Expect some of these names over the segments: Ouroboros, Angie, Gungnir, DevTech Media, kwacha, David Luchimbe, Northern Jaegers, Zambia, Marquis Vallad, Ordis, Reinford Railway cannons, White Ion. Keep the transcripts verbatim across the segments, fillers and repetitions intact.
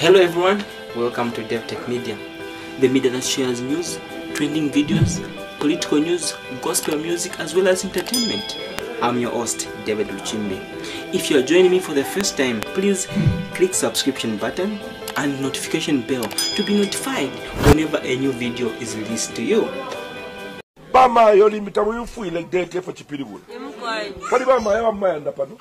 Hello everyone, welcome to DevTech Media, the media that shares news, trending videos, political news, gospel music, as well as entertainment. I'm your host, David Luchimbe. If you are joining me for the first time, please click subscription button and notification bell to be notified whenever a new video is released to you. Bama yoli mitamufu ilegdete for chipiribu. Kali bama yawa mayanda pano.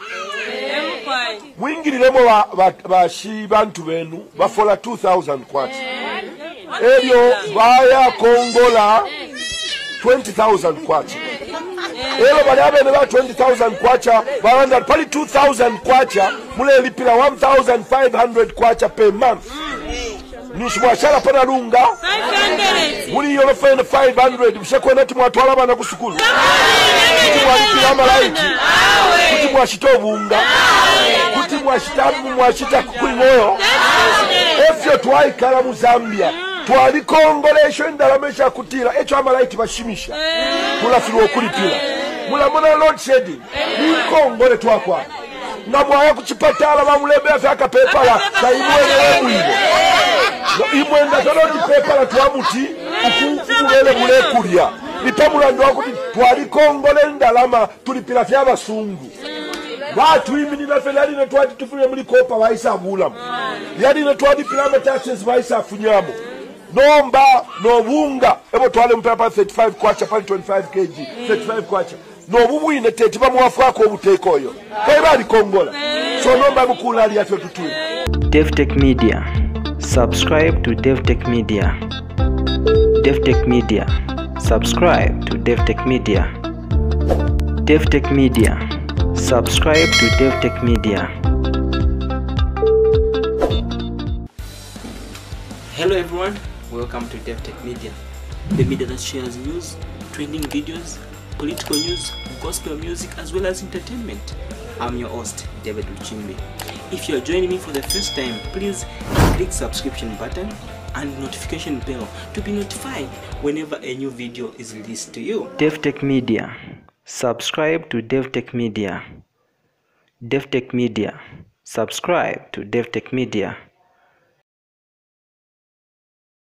Mwingiliremo wa, wa, wa shibantu benu bafola two thousand kwati. Elio baya kongola twenty thousand kwacha. Elio baya benewa twenty thousand kwacha. Baranda pali two thousand kwacha. Mule lipila one thousand five hundred kwacha per month. Nishimwashala pana lunga. Muli yorofene five hundred. Mshekwe neti mwatuala mana kusukulu. Kutimwa lipila malaiti. Kutimwa shitovu unga. Kutimwa shitabu mwashita kukuimoyo. Efyo tuwai kalamu Zambia. Tuwali kongolesho ndalamesha kutila. Echo amalaiti bashimisha. Mula filuo kulipila. Mula muna Lord said. Ni kongole tuwa kwa. Na mwaya kuchipatala mamulebe ya fiaka pepala. Na imuwe mwile. Imwenda zolo nipepala tuwamuti ukumele mule kulia nipamula ndoku tuwalikongole ndalama tulipila fiaba sungu watu imi ninafele yadi natuwadi tufunye mlikopa waisa mulamu yadi natuwadi pilama taxes waisa funyamu nomba no wunga ebo tuwale mpepala thirty-five kwacha pali twenty-five kilograms thirty-five kwacha no wubu inetetipa mwafu wako utekoyo kwa iba alikongola so nomba mkulali ya fio tutui. DevTech Media. Subscribe to DevTech Media. DevTech Media. Subscribe to DevTech Media. DevTech Media. Subscribe to DevTech Media. Hello everyone, welcome to DevTech Media, the media that shares news, trending videos, political news, gospel music, as well as entertainment. I'm your host, David Luchimbe. If you are joining me for the first time, please click subscription button and notification bell to be notified whenever a new video is released to you. DevTech Media. Subscribe to DevTech Media. DevTech Media. Subscribe to DevTech Media.